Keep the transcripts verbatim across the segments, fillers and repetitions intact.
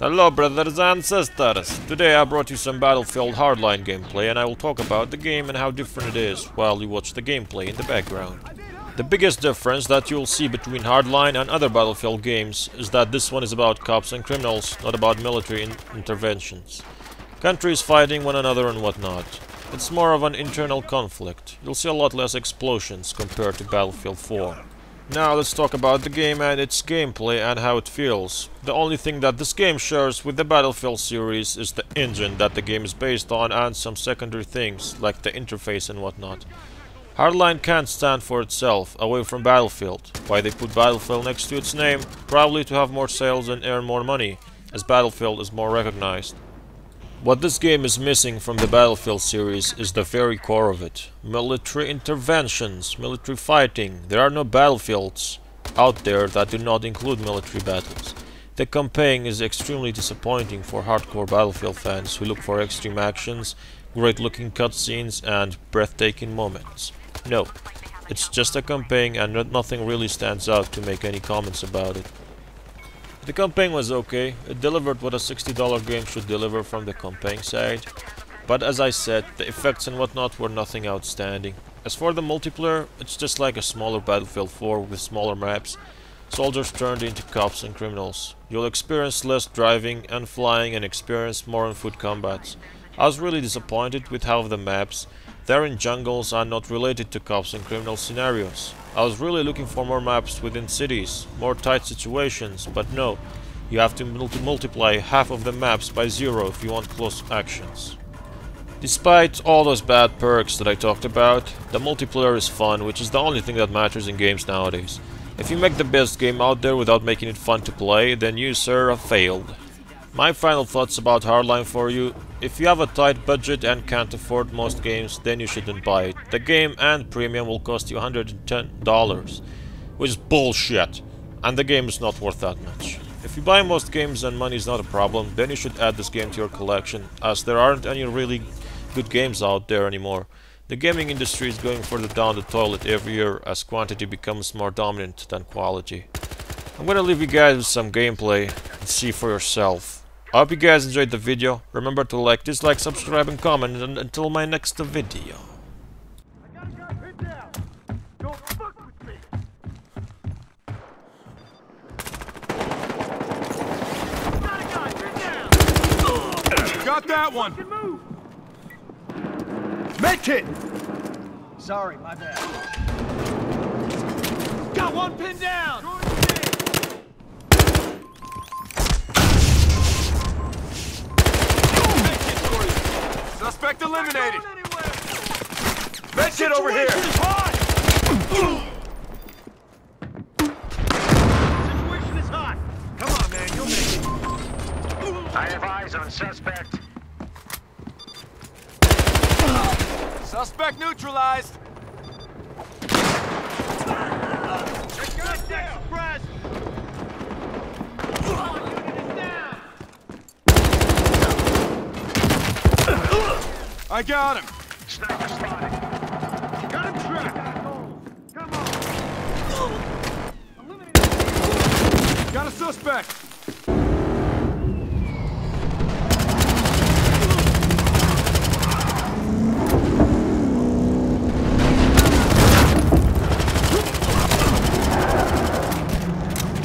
Hello brothers and sisters! Today I brought you some Battlefield Hardline gameplay and I will talk about the game and how different it is while you watch the gameplay in the background. The biggest difference that you will see between Hardline and other Battlefield games is that this one is about cops and criminals, not about military in interventions. Countries fighting one another and whatnot. It's more of an internal conflict. You'll see a lot less explosions compared to Battlefield four. Now let's talk about the game and its gameplay and how it feels. The only thing that this game shares with the Battlefield series is the engine that the game is based on and some secondary things, like the interface and whatnot. Hardline can't stand for itself, away from Battlefield. Why they put Battlefield next to its name? Probably to have more sales and earn more money, as Battlefield is more recognized. What this game is missing from the Battlefield series is the very core of it. Military interventions, military fighting. There are no battlefields out there that do not include military battles. The campaign is extremely disappointing for hardcore Battlefield fans who look for extreme actions, great looking cutscenes and breathtaking moments. No, it's just a campaign and nothing really stands out to make any comments about it. The campaign was okay, it delivered what a sixty dollar game should deliver from the campaign side, but as I said, the effects and whatnot were nothing outstanding. As for the multiplayer, it's just like a smaller Battlefield four with smaller maps, soldiers turned into cops and criminals. You'll experience less driving and flying and experience more in foot combats. I was really disappointed with half the maps, they're in jungles and not related to cops and criminal scenarios. I was really looking for more maps within cities, more tight situations, but no, you have to mul- multiply half of the maps by zero if you want close actions. Despite all those bad perks that I talked about, the multiplayer is fun, which is the only thing that matters in games nowadays. If you make the best game out there without making it fun to play, then you, sir, have failed. My final thoughts about Hardline for you. If you have a tight budget and can't afford most games, then you shouldn't buy it. The game and premium will cost you one hundred ten dollars, which is bullshit, and the game is not worth that much. If you buy most games and money is not a problem, then you should add this game to your collection, as there aren't any really good games out there anymore. The gaming industry is going further down the toilet every year as quantity becomes more dominant than quality. I'm gonna leave you guys with some gameplay and see for yourself. I hope you guys enjoyed the video. Remember to like, dislike, subscribe and comment, and until my next video. I got a guy pinned down. Don't fuck with me. I got a guy pinned down. Got that one. Make it. Sorry, my bad. Got one pinned down. Suspect eliminated! Med kit over here! Situation is hot! Come on, man, you'll make it! I have eyes on suspect. Suspect neutralized! Contact suppressed! I got him! Sniper spotted. Got him trapped! Come on! Eliminated! Got a suspect!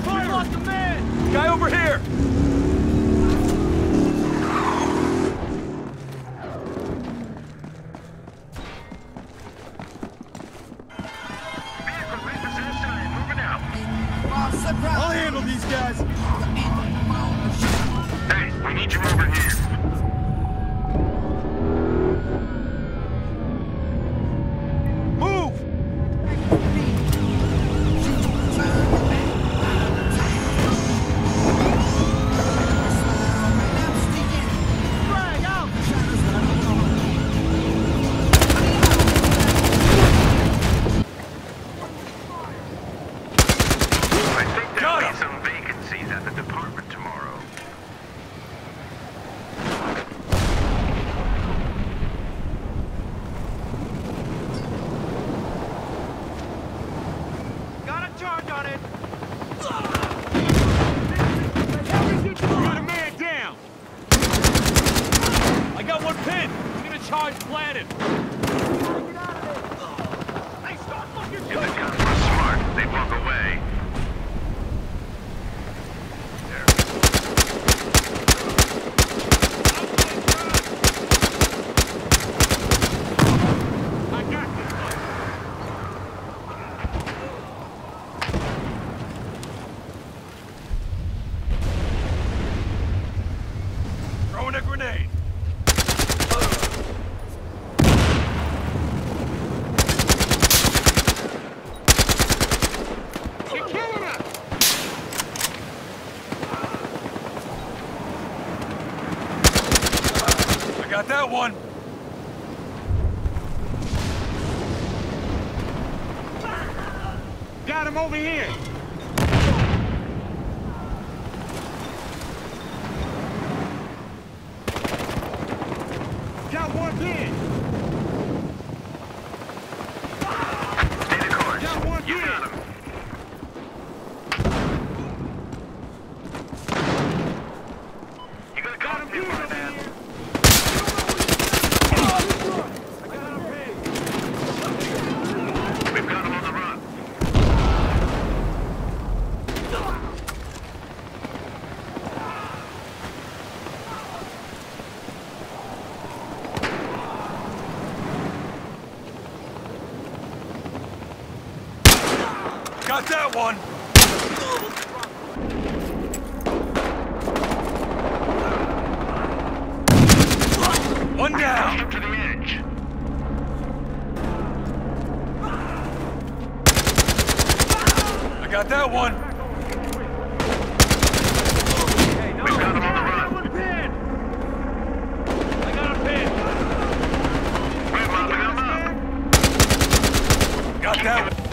Fire on command! Guy over here! I'll handle these guys! Hey, we need you over here! Move! Frag out! Some vacancies at the department tomorrow. headed. Got that one! Got him over here! Got one pin! Stay the course. Got one pin! You got him! You gotta call him here, man! Got that one! One down! Up to the edge. I got that one! Hey, no. We've got him on the run! I got a pin! I got a pin! Got that one!